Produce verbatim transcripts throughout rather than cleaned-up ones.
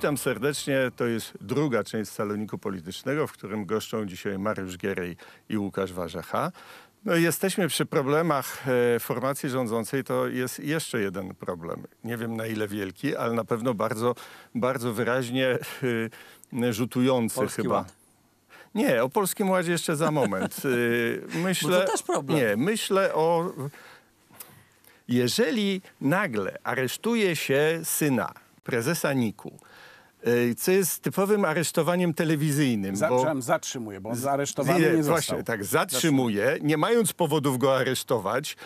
Witam serdecznie. To jest druga część Saloniku Politycznego, w którym goszczą dzisiaj Mariusz Gierej i Łukasz Warzecha. No, jesteśmy przy problemach formacji rządzącej, to jest jeszcze jeden problem. Nie wiem na ile wielki, ale na pewno bardzo, bardzo wyraźnie rzutujący Polski chyba. Ład. Nie, o Polskim Ładzie jeszcze za moment. Myślę, bo to też problem. Nie, myślę o... Jeżeli nagle aresztuje się syna prezesa niku, co jest typowym aresztowaniem telewizyjnym. Zatrzymam, bo... Zatrzymuje, bo on zaaresztowany nie, nie został. Właśnie, tak, zatrzymuje, zatrzymuje, nie mając powodów go aresztować.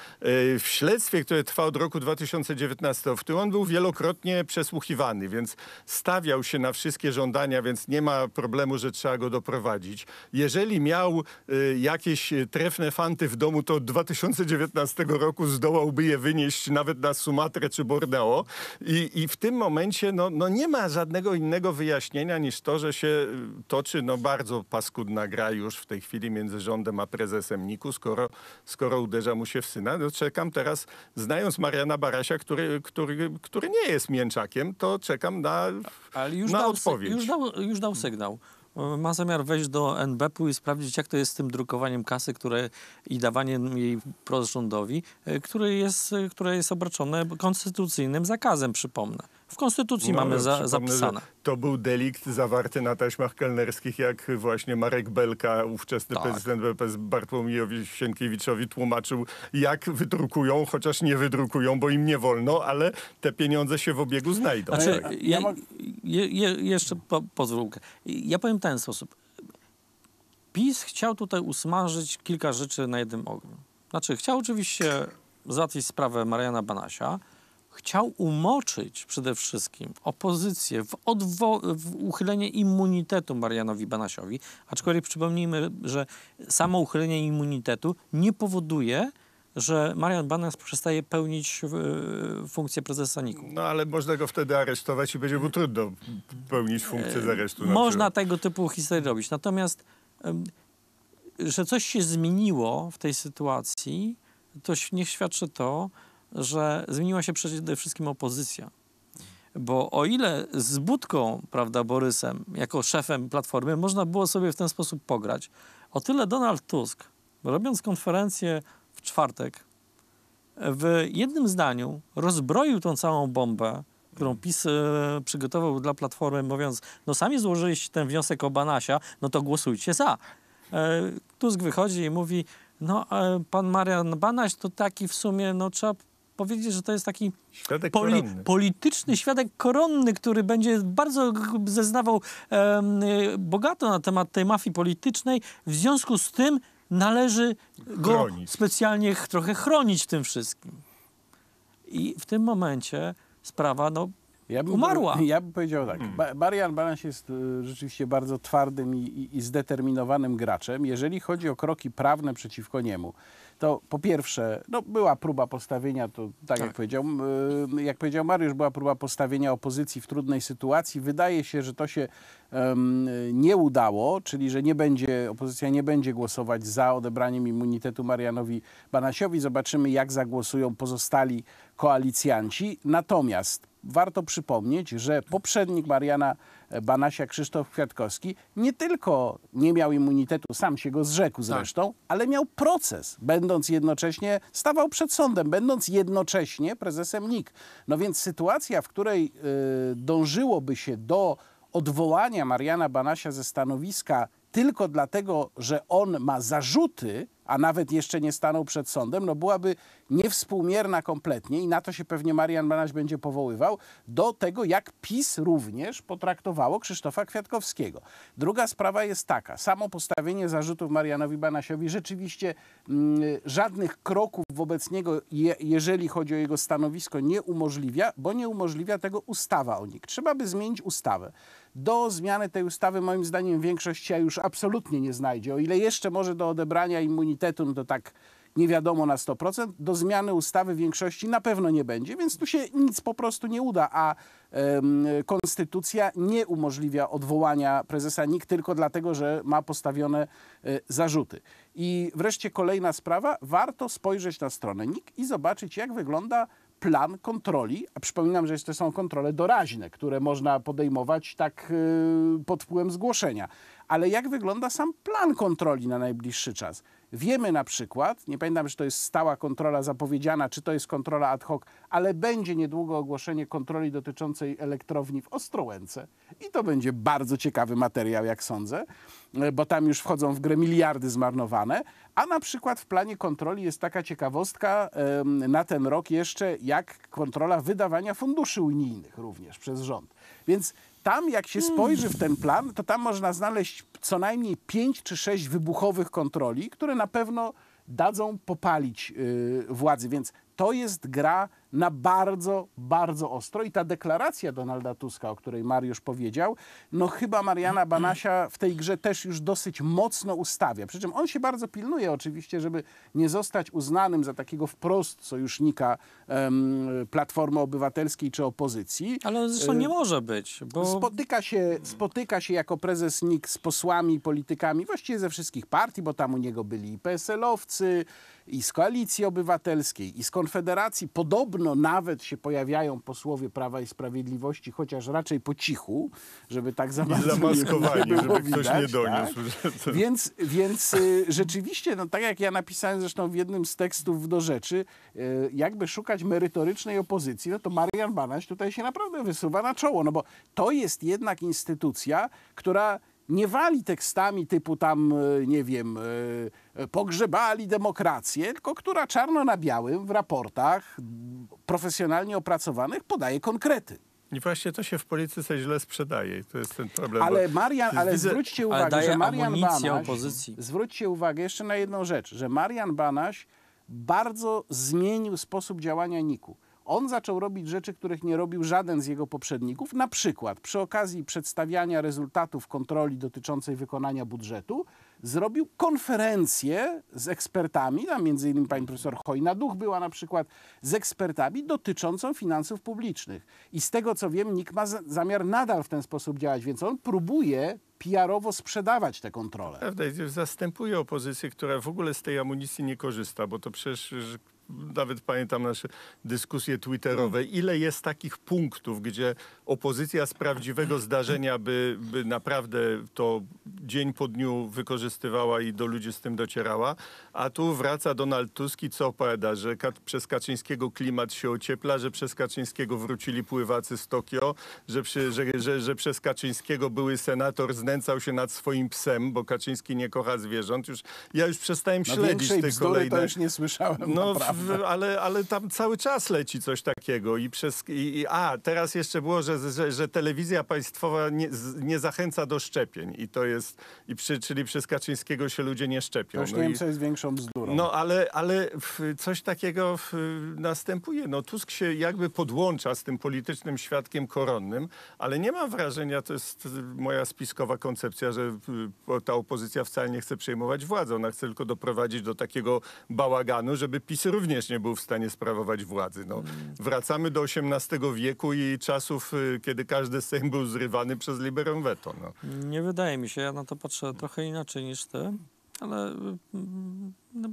W śledztwie, które trwa od roku dwa tysiące dziewiętnastego, w którym on był wielokrotnie przesłuchiwany, więc stawiał się na wszystkie żądania, więc nie ma problemu, że trzeba go doprowadzić. Jeżeli miał jakieś trefne fanty w domu, to od dwa tysiące dziewiętnastego roku zdołałby je wynieść nawet na Sumatrę czy Borneo. I, i w tym momencie no, no nie ma żadnego innego wyjaśnienia niż to, że się toczy no, bardzo paskudna gra już w tej chwili między rządem a prezesem niku, skoro, skoro uderza mu się w syna. No, czekam teraz, znając Mariana Banasia, który, który, który nie jest mięczakiem, to czekam na, ale już na dał, odpowiedź. Już dał, już dał sygnał. Ma zamiar wejść do en be pe i sprawdzić, jak to jest z tym drukowaniem kasy, które i dawaniem jej wprost rządowi, które jest, które jest obarczone konstytucyjnym zakazem, przypomnę. W Konstytucji no, mamy za, zapisane. To był delikt zawarty na taśmach kelnerskich, jak właśnie Marek Belka, ówczesny tak. prezydent W P S Bartłomiejowi Sienkiewiczowi tłumaczył, jak wydrukują, chociaż nie wydrukują, bo im nie wolno, ale te pieniądze się w obiegu znajdą. Znaczy, tak. ja, je, je, jeszcze po, pozwólkę. Ja powiem w ten sposób. PiS chciał tutaj usmażyć kilka rzeczy na jednym ogniu. Znaczy, chciał oczywiście załatwić sprawę Mariana Banasia, chciał umoczyć przede wszystkim opozycję w, w uchylenie immunitetu Marianowi Banasiowi, aczkolwiek przypomnijmy, że samo uchylenie immunitetu nie powoduje, że Marian Banaś przestaje pełnić y, funkcję prezesa niku. No ale można go wtedy aresztować i będzie mu trudno pełnić funkcję z aresztu. Można tego typu historii robić. Natomiast, y, że coś się zmieniło w tej sytuacji, to niech świadczy to, że zmieniła się przede wszystkim opozycja. Bo o ile z Budką, prawda, Borysem, jako szefem Platformy, można było sobie w ten sposób pograć, o tyle Donald Tusk, robiąc konferencję w czwartek, w jednym zdaniu rozbroił tą całą bombę, którą PiS y, przygotował dla Platformy, mówiąc, no sami złożyliście ten wniosek o Banasia, no to głosujcie za. Y, Tusk wychodzi i mówi, no pan Marian Banaś to taki w sumie, no trzeba powiedzieć, że to jest taki poli polityczny świadek koronny, który będzie bardzo zeznawał um, bogato na temat tej mafii politycznej. W związku z tym należy go chronić. specjalnie trochę chronić w tym wszystkim. I w tym momencie sprawa no, ja bym, umarła. Ja bym powiedział tak. Hmm. Marian Banaś jest y, rzeczywiście bardzo twardym i, i, i zdeterminowanym graczem. Jeżeli chodzi o kroki prawne przeciwko niemu, to po pierwsze, no, była próba postawienia, to tak, tak. Jak, powiedział, y, jak powiedział Mariusz, była próba postawienia opozycji w trudnej sytuacji. Wydaje się, że to się y, nie udało, czyli że nie będzie, opozycja nie będzie głosować za odebraniem immunitetu Marianowi Banasiowi. Zobaczymy, jak zagłosują pozostali koalicjanci. Natomiast warto przypomnieć, że poprzednik Mariana Banasia, Krzysztof Kwiatkowski, nie tylko nie miał immunitetu, sam się go zrzekł zresztą, tak. ale miał proces, będąc jednocześnie, stawał przed sądem, będąc jednocześnie prezesem nik. No więc sytuacja, w której y, dążyłoby się do odwołania Mariana Banasia ze stanowiska tylko dlatego, że on ma zarzuty, a nawet jeszcze nie stanął przed sądem, no byłaby niewspółmierna kompletnie i na to się pewnie Marian Banaś będzie powoływał, do tego jak PiS również potraktowało Krzysztofa Kwiatkowskiego. Druga sprawa jest taka, samo postawienie zarzutów Marianowi Banasiowi rzeczywiście m, żadnych kroków wobec niego, je, jeżeli chodzi o jego stanowisko, nie umożliwia, bo nie umożliwia tego ustawa o nik. Trzeba by zmienić ustawę. Do zmiany tej ustawy moim zdaniem większość się już absolutnie nie znajdzie. O ile jeszcze może do odebrania immunitetu, no to tak nie wiadomo na sto procent, do zmiany ustawy większości na pewno nie będzie, więc tu się nic po prostu nie uda, a um, konstytucja nie umożliwia odwołania prezesa nik tylko dlatego, że ma postawione y, zarzuty. I wreszcie kolejna sprawa, warto spojrzeć na stronę nik i zobaczyć, jak wygląda plan kontroli, a przypominam, że to są kontrole doraźne, które można podejmować tak yy, pod wpływem zgłoszenia. Ale jak wygląda sam plan kontroli na najbliższy czas? Wiemy na przykład, nie pamiętam, czy to jest stała kontrola zapowiedziana, czy to jest kontrola ad hoc, ale będzie niedługo ogłoszenie kontroli dotyczącej elektrowni w Ostrołęce. I to będzie bardzo ciekawy materiał, jak sądzę, bo tam już wchodzą w grę miliardy zmarnowane. A na przykład w planie kontroli jest taka ciekawostka na ten rok jeszcze, jak kontrola wydawania funduszy unijnych również przez rząd. Więc tam, jak się spojrzy w ten plan, to tam można znaleźć co najmniej pięć czy sześć wybuchowych kontroli, które na pewno dadzą popalić yy, władzy. Więc to jest gra na bardzo, bardzo ostro. I ta deklaracja Donalda Tuska, o której Mariusz powiedział, no chyba Mariana Banasia w tej grze też już dosyć mocno ustawia. Przy czym on się bardzo pilnuje oczywiście, żeby nie zostać uznanym za takiego wprost sojusznika um, Platformy Obywatelskiej czy opozycji. Ale on zresztą nie może być. Bo... Spotyka się, spotyka się jako prezes N I K z posłami, politykami właściwie ze wszystkich partii, bo tam u niego byli i P S L-owcy, i z Koalicji Obywatelskiej, i z Konfederacji. Podobno nawet się pojawiają posłowie Prawa i Sprawiedliwości, chociaż raczej po cichu, żeby tak za bardzo zamaskowali, nie było żeby widać, ktoś nie doniósł. Tak? To... Więc, więc y, rzeczywiście, no, tak jak ja napisałem zresztą w jednym z tekstów do rzeczy, y, jakby szukać merytorycznej opozycji, no to Marian Banaś tutaj się naprawdę wysuwa na czoło, no bo to jest jednak instytucja, która nie wali tekstami typu tam, nie wiem, pogrzebali demokrację, tylko która czarno na białym w raportach profesjonalnie opracowanych podaje konkrety. I właśnie to się w polityce źle sprzedaje. To jest ten problem. Ale, Marian, ale widzę, zwróćcie uwagę, ale że Marian Banaś... Opozycji. Zwróćcie uwagę jeszcze na jedną rzecz, że Marian Banaś bardzo zmienił sposób działania N I K-u. On zaczął robić rzeczy, których nie robił żaden z jego poprzedników. Na przykład przy okazji przedstawiania rezultatów kontroli dotyczącej wykonania budżetu zrobił konferencję z ekspertami, tam między innymi pani profesor Chojna-Duch była na przykład, z ekspertami dotyczącą finansów publicznych. I z tego co wiem, N I K ma zamiar nadal w ten sposób działać, więc on próbuje P R-owo sprzedawać te kontrole. Prawda, zastępuje opozycję, która w ogóle z tej amunicji nie korzysta, bo to przecież... Nawet pamiętam nasze dyskusje twitterowe. Ile jest takich punktów, gdzie opozycja z prawdziwego zdarzenia by, by naprawdę to dzień po dniu wykorzystywała i do ludzi z tym docierała. A tu wraca Donald Tusk i co opowiada, że przez Kaczyńskiego klimat się ociepla, że przez Kaczyńskiego wrócili pływacy z Tokio, że, przy, że, że, że przez Kaczyńskiego były senator znęcał się nad swoim psem, bo Kaczyński nie kocha zwierząt. Już, ja już przestałem no śledzić te kolejne... to już nie słyszałem. No, W, ale, ale tam cały czas leci coś takiego. I przez, i, i, a, teraz jeszcze było, że, że, że telewizja państwowa nie, nie zachęca do szczepień. I to jest, i przy, czyli przez Kaczyńskiego się ludzie nie szczepią. To już no nie wiem, co jest większą bzdurą. No ale, ale coś takiego następuje. No, Tusk się jakby podłącza z tym politycznym świadkiem koronnym, ale nie mam wrażenia, to jest moja spiskowa koncepcja, że ta opozycja wcale nie chce przejmować władzy. Ona chce tylko doprowadzić do takiego bałaganu, żeby PiS również nie był w stanie sprawować władzy. No, wracamy do osiemnastego wieku i czasów, kiedy każdy sejm był zrywany przez liberum veto. No. Nie wydaje mi się, ja na to patrzę trochę inaczej niż ty, ale no,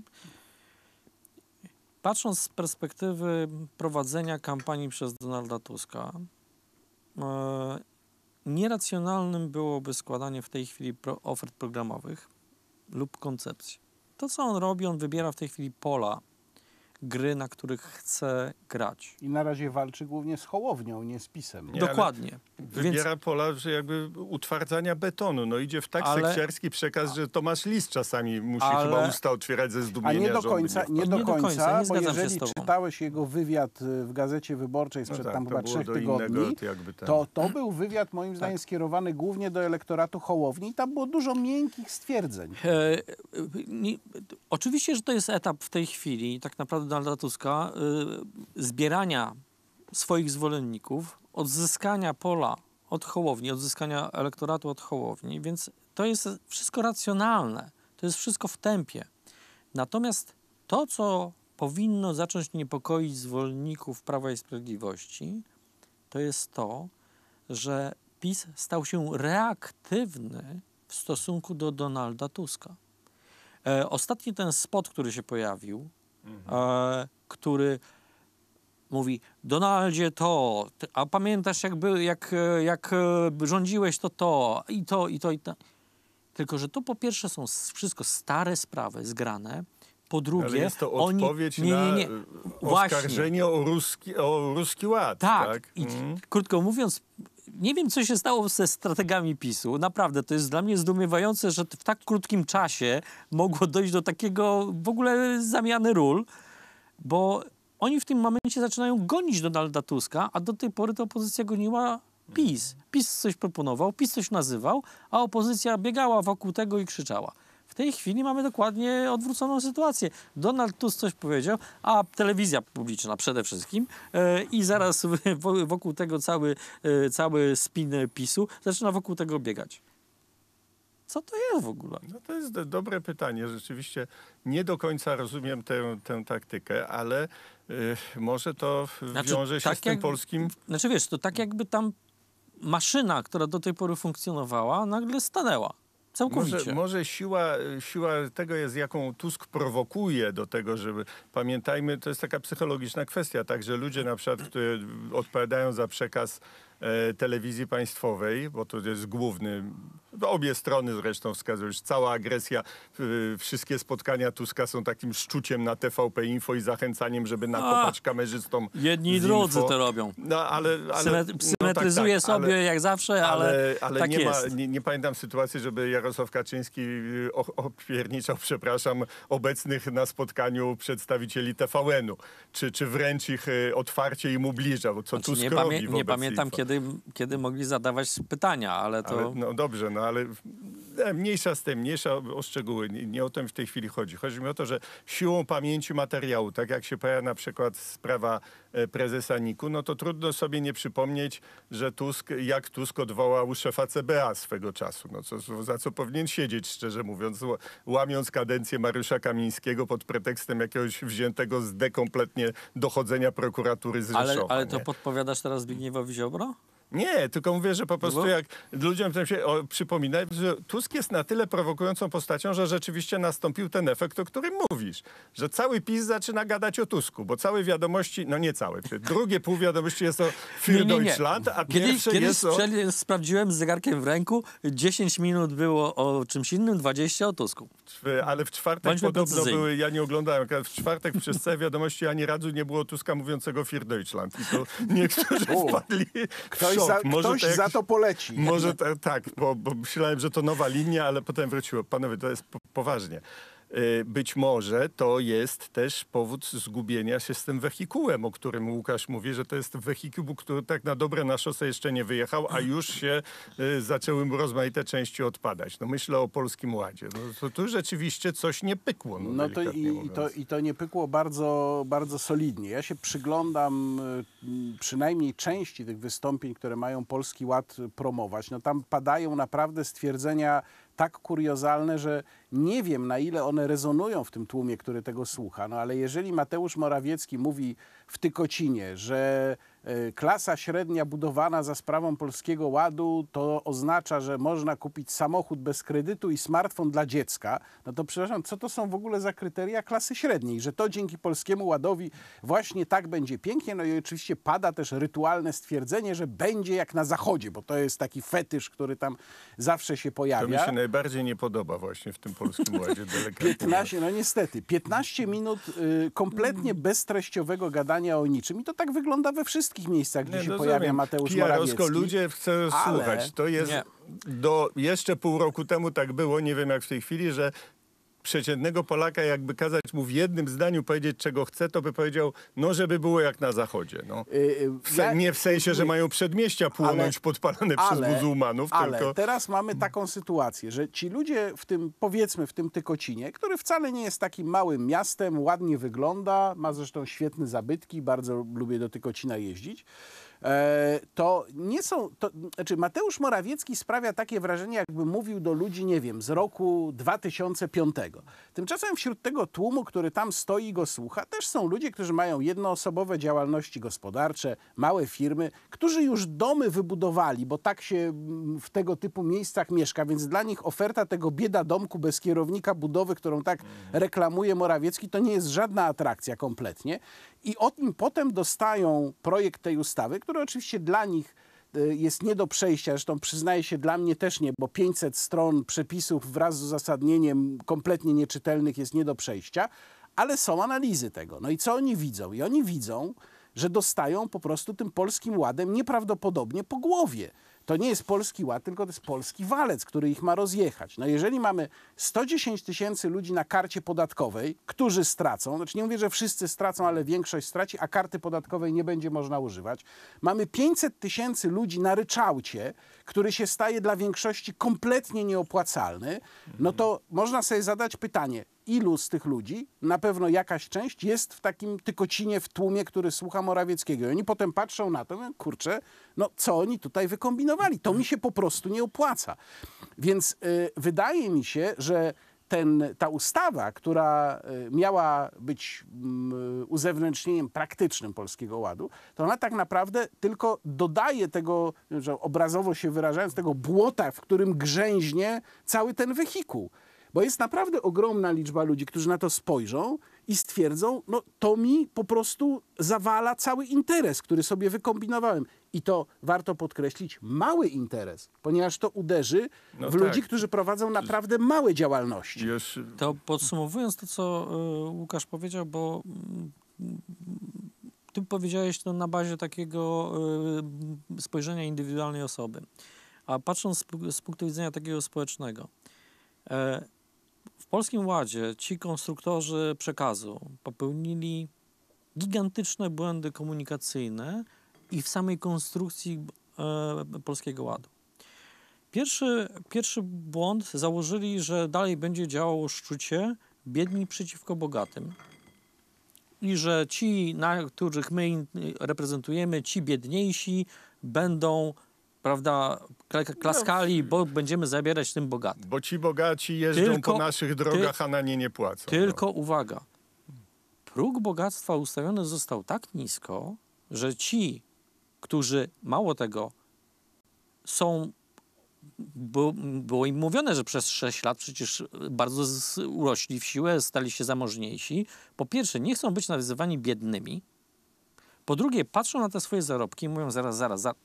patrząc z perspektywy prowadzenia kampanii przez Donalda Tuska, e, nieracjonalnym byłoby składanie w tej chwili pro, ofert programowych lub koncepcji. To, co on robi, on wybiera w tej chwili pola gry, na których chce grać. I na razie walczy głównie z Hołownią, nie z PiS-em. Nie, dokładnie. Wybiera więc... pola, że jakby utwardzania betonu. No idzie w tak ale... sekciarski przekaz, że Tomasz Lis czasami musi ale... chyba usta otwierać ze zdumienia. A nie do końca, nie, nie do końca, końca nie bo jeżeli czytałeś jego wywiad w Gazecie Wyborczej sprzed no tak, tam chyba trzech tygodni, ten... to to był wywiad moim zdaniem tak. skierowany głównie do elektoratu Hołowni i tam było dużo miękkich stwierdzeń. E, nie, oczywiście, że to jest etap w tej chwili, tak naprawdę Donalda Tuska, y, zbierania swoich zwolenników, odzyskania pola od Hołowni, odzyskania elektoratu od Hołowni, więc to jest wszystko racjonalne, to jest wszystko w tempie. Natomiast to, co powinno zacząć niepokoić zwolenników Prawa i Sprawiedliwości, to jest to, że PiS stał się reaktywny w stosunku do Donalda Tuska. E, ostatni ten spot, który się pojawił, Mhm. który mówi: Donaldzie to, a pamiętasz jak, by, jak, jak rządziłeś to to i to i to i to. Tylko że to po pierwsze są wszystko stare sprawy zgrane. Po drugie, ale jest to odpowiedź oni... nie, nie, nie. na oskarżenie o ruski, o ruski ład. Tak, tak? I, mm. krótko mówiąc, nie wiem, co się stało ze strategami PiSu. Naprawdę, to jest dla mnie zdumiewające, że w tak krótkim czasie mogło dojść do takiego w ogóle zamiany ról, bo oni w tym momencie zaczynają gonić Donalda Tuska, a do tej pory ta opozycja goniła PiS. PiS coś proponował, PiS coś nazywał, a opozycja biegała wokół tego i krzyczała. W tej chwili mamy dokładnie odwróconą sytuację. Donald Tusk coś powiedział, a telewizja publiczna przede wszystkim e, i zaraz w, wokół tego cały, e, cały spin PiSu zaczyna wokół tego biegać. Co to jest w ogóle? No to jest do, dobre pytanie. Rzeczywiście nie do końca rozumiem tę, tę taktykę, ale y, może to znaczy, wiąże się tak z tym jak, polskim... Znaczy wiesz, to tak jakby tam maszyna, która do tej pory funkcjonowała, nagle stanęła. Może, może siła, siła tego jest, jaką Tusk prowokuje do tego, żeby... Pamiętajmy, to jest taka psychologiczna kwestia, tak, że ludzie na przykład, którzy odpowiadają za przekaz e, telewizji państwowej, bo to jest główny, obie strony zresztą wskazują, że cała agresja, e, wszystkie spotkania Tuska są takim szczuciem na T V P Info i zachęcaniem, żeby nakopać A, kamerzystom. Jedni i drudzy to robią. No, ale, ale, Symetryzuje no tak, tak, sobie ale, jak zawsze, ale, ale, ale tak nie jest. Ma, nie, nie pamiętam sytuacji, żeby Jarosław Kaczyński opierniczał, przepraszam, obecnych na spotkaniu przedstawicieli T V N-u. Czy, czy wręcz ich otwarcie im ubliżał, co znaczy, Tusk nie robi pamię Nie pamiętam, kiedy, kiedy mogli zadawać pytania, ale to... Ale, no dobrze, no ale mniejsza z tym, mniejsza o szczegóły. Nie, nie o tym w tej chwili chodzi. Chodzi mi o to, że siłą pamięci materiału, tak jak się pojawia na przykład sprawa prezesa niku, no to trudno sobie nie przypomnieć, że Tusk, jak Tusk odwołał szefa C B A swego czasu, no co, za co powinien siedzieć, szczerze mówiąc, łamiąc kadencję Mariusza Kamińskiego pod pretekstem jakiegoś wziętego z dekompletnie dochodzenia prokuratury z Rzeszowa. Ale, ale to podpowiadasz teraz Zbigniewowi Ziobro? Nie, tylko mówię, że po prostu jak ludziom się o, przypomina, że Tusk jest na tyle prowokującą postacią, że rzeczywiście nastąpił ten efekt, o którym mówisz. Że cały PiS zaczyna gadać o Tusku, bo całe wiadomości, no nie całe, drugie pół wiadomości jest o Für Deutschland, a Kiedy, pierwsze kiedyś jest o... sprawdziłem z zegarkiem w ręku, dziesięć minut było o czymś innym, dwadzieścia o Tusku. Ale w czwartek Bądźmy podobno precyzyjnie. były, ja nie oglądałem, w czwartek przez całe wiadomości ani razu nie było Tuska mówiącego Für Deutschland. I to niektórzy wpadli... Za, może ktoś to jak, za to poleci. Może to, tak, bo, bo myślałem, że to nowa linia, ale potem wróciło. Panowie, to jest po, poważnie. Być może to jest też powód zgubienia się z tym wehikułem, o którym Łukasz mówi, że to jest wehikuł, który tak na dobre na szosę jeszcze nie wyjechał, a już się y, zaczęły rozmaite części odpadać. No myślę o Polskim Ładzie. No, to tu rzeczywiście coś nie pykło. No, no to, i, i, to, i to nie pykło bardzo, bardzo solidnie. Ja się przyglądam y, przynajmniej części tych wystąpień, które mają Polski Ład promować. No tam padają naprawdę stwierdzenia tak kuriozalne, że nie wiem, na ile one rezonują w tym tłumie, który tego słucha. No ale jeżeli Mateusz Morawiecki mówi w Tykocinie, że y, klasa średnia budowana za sprawą Polskiego Ładu to oznacza, że można kupić samochód bez kredytu i smartfon dla dziecka, no to przepraszam, co to są w ogóle za kryteria klasy średniej? Że to dzięki Polskiemu Ładowi właśnie tak będzie pięknie. No i oczywiście pada też rytualne stwierdzenie, że będzie jak na Zachodzie, bo to jest taki fetysz, który tam zawsze się pojawia. To mi się najbardziej nie podoba właśnie w tym Polskim Ładzie. piętnaście, no niestety, piętnaście minut y, kompletnie beztreściowego gadania o niczym. I to tak wygląda we wszystkich miejscach, gdzie nie, się rozumiem. pojawia Mateusz Morawiecki. Ludzie chcą ale... słuchać. To jest nie. do jeszcze pół roku temu tak było, nie wiem jak w tej chwili, że przeciętnego Polaka jakby kazać mu w jednym zdaniu powiedzieć, czego chce, to by powiedział, no żeby było jak na Zachodzie. No. W ja, nie w sensie, że mają przedmieścia płonąć ale, podpalane ale, przez muzułmanów. Ale tylko... teraz mamy taką sytuację, że ci ludzie w tym, powiedzmy w tym Tykocinie, który wcale nie jest takim małym miastem, ładnie wygląda, ma zresztą świetne zabytki, bardzo lubię do Tykocina jeździć, to nie są... To, znaczy Mateusz Morawiecki sprawia takie wrażenie, jakby mówił do ludzi, nie wiem, z roku dwa tysiące piątego. Tymczasem wśród tego tłumu, który tam stoi i go słucha, też są ludzie, którzy mają jednoosobowe działalności gospodarcze, małe firmy, którzy już domy wybudowali, bo tak się w tego typu miejscach mieszka, więc dla nich oferta tego bieda domku bez kierownika budowy, którą tak reklamuje Morawiecki, to nie jest żadna atrakcja kompletnie. I oni potem dostają projekt tej ustawy, który oczywiście dla nich jest nie do przejścia, zresztą przyznaję się, dla mnie też nie, bo pięćset stron przepisów wraz z uzasadnieniem kompletnie nieczytelnych jest nie do przejścia, ale są analizy tego. No i co oni widzą? I oni widzą, że dostają po prostu tym Polskim Ładem nieprawdopodobnie po głowie. To nie jest Polski Ład, tylko to jest polski walec, który ich ma rozjechać. No jeżeli mamy sto dziesięć tysięcy ludzi na karcie podatkowej, którzy stracą, znaczy nie mówię, że wszyscy stracą, ale większość straci, a karty podatkowej nie będzie można używać. Mamy pięćset tysięcy ludzi na ryczałcie, który się staje dla większości kompletnie nieopłacalny, no to można sobie zadać pytanie, ilu z tych ludzi, na pewno jakaś część, jest w takim Tykocinie, w tłumie, który słucha Morawieckiego. I oni potem patrzą na to, mówią, kurczę, no co oni tutaj wykombinowali? To mi się po prostu nie opłaca. Więc y, wydaje mi się, że ten, ta ustawa, która y, miała być y, uzewnętrznieniem praktycznym Polskiego Ładu, to ona tak naprawdę tylko dodaje tego, że obrazowo się wyrażając, tego błota, w którym grzęźnie cały ten wehikuł. Bo jest naprawdę ogromna liczba ludzi, którzy na to spojrzą i stwierdzą, no to mi po prostu zawala cały interes, który sobie wykombinowałem. I to, warto podkreślić, mały interes, ponieważ to uderzy no w tak. ludzi, którzy prowadzą naprawdę małe działalności. Yes. To podsumowując to, co y, Łukasz powiedział, bo y, ty powiedziałeś to na bazie takiego y, spojrzenia indywidualnej osoby. A patrząc z, z punktu widzenia takiego społecznego, y, w Polskim Ładzie ci konstruktorzy przekazu popełnili gigantyczne błędy komunikacyjne i w samej konstrukcji e, Polskiego Ładu. Pierwszy, pierwszy błąd założyli, że dalej będzie działało szczucie biedni przeciwko bogatym i że ci, na których my reprezentujemy, ci biedniejsi będą, prawda, klaskali, bo będziemy zabierać tym bogatym. Bo ci bogaci jeżdżą tylko po naszych drogach, ty, a na nie nie płacą. Tylko no. uwaga, próg bogactwa ustawiony został tak nisko, że ci, którzy mało tego są, bo, było im mówione, że przez sześć lat przecież bardzo z, urośli w siłę, stali się zamożniejsi. Po pierwsze, nie chcą być nazywani biednymi. Po drugie, patrzą na te swoje zarobki i mówią zaraz, zaraz, zaraz,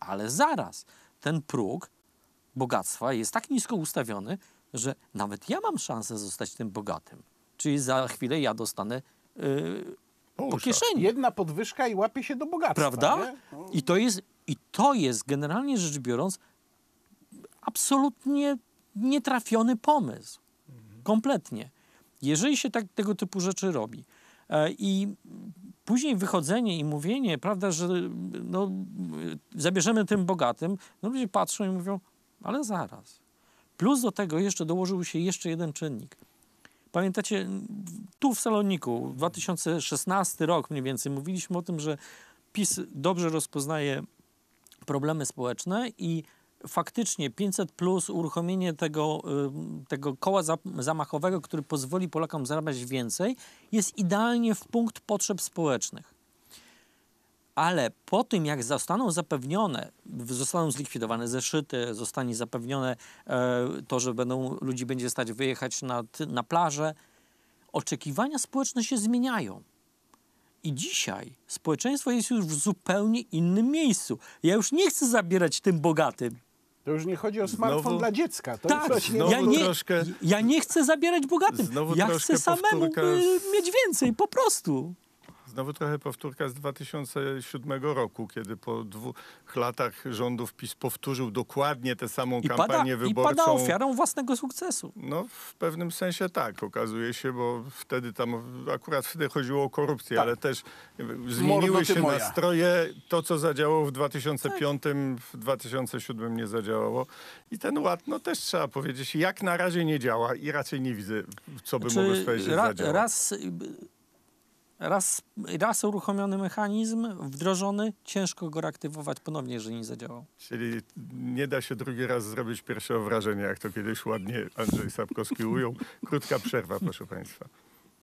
ale zaraz. Ten próg bogactwa jest tak nisko ustawiony, że nawet ja mam szansę zostać tym bogatym. Czyli za chwilę ja dostanę yy, po kieszeni. Jedna podwyżka i łapie się do bogactwa. Prawda? No. I, to jest, I to jest, generalnie rzecz biorąc, absolutnie nietrafiony pomysł. Mhm. Kompletnie. Jeżeli się tak, tego typu rzeczy robi e, i później wychodzenie i mówienie, prawda, że no, zabierzemy tym bogatym, no ludzie patrzą i mówią, ale zaraz. Plus do tego jeszcze dołożył się jeszcze jeden czynnik. Pamiętacie, tu w Saloniku, dwa tysiące szesnasty rok mniej więcej, mówiliśmy o tym, że PiS dobrze rozpoznaje problemy społeczne i faktycznie pięćset plus, uruchomienie tego, tego koła zamachowego, który pozwoli Polakom zarabiać więcej, jest idealnie w punkt potrzeb społecznych. Ale po tym, jak zostaną zapewnione, zostaną zlikwidowane zeszyty, zostanie zapewnione e, to, że będą, ludzi będzie stać wyjechać nad, na plażę, oczekiwania społeczne się zmieniają. I dzisiaj społeczeństwo jest już w zupełnie innym miejscu. Ja już nie chcę zabierać tym bogatym. To już nie chodzi o smartfon znowu, dla dziecka. To tak, jest ja, nie, troszkę, ja nie chcę zabierać bogatym. Ja chcę samemu powtórka... mieć więcej, po prostu. Znowu trochę powtórka z dwa tysiące siódmego roku, kiedy po dwóch latach rządów PiS powtórzył dokładnie tę samą I kampanię pada, wyborczą. I pada ofiarą własnego sukcesu. No w pewnym sensie tak, okazuje się, bo wtedy tam, akurat wtedy chodziło o korupcję, tak. ale też zmieniły Mordo się moja. nastroje. To, co zadziałało w dwa tysiące piątym, tak. w dwa tysiące siódmym nie zadziałało. I ten ład, no też trzeba powiedzieć, jak na razie nie działa i raczej nie widzę, co by znaczy, mogło stać się ra, zadziałać. Raz... Raz, raz uruchomiony mechanizm, wdrożony, ciężko go reaktywować ponownie, jeżeli nie zadziałał. Czyli nie da się drugi raz zrobić pierwszego wrażenia, jak to kiedyś ładnie Andrzej Sapkowski ujął. Krótka przerwa, proszę Państwa.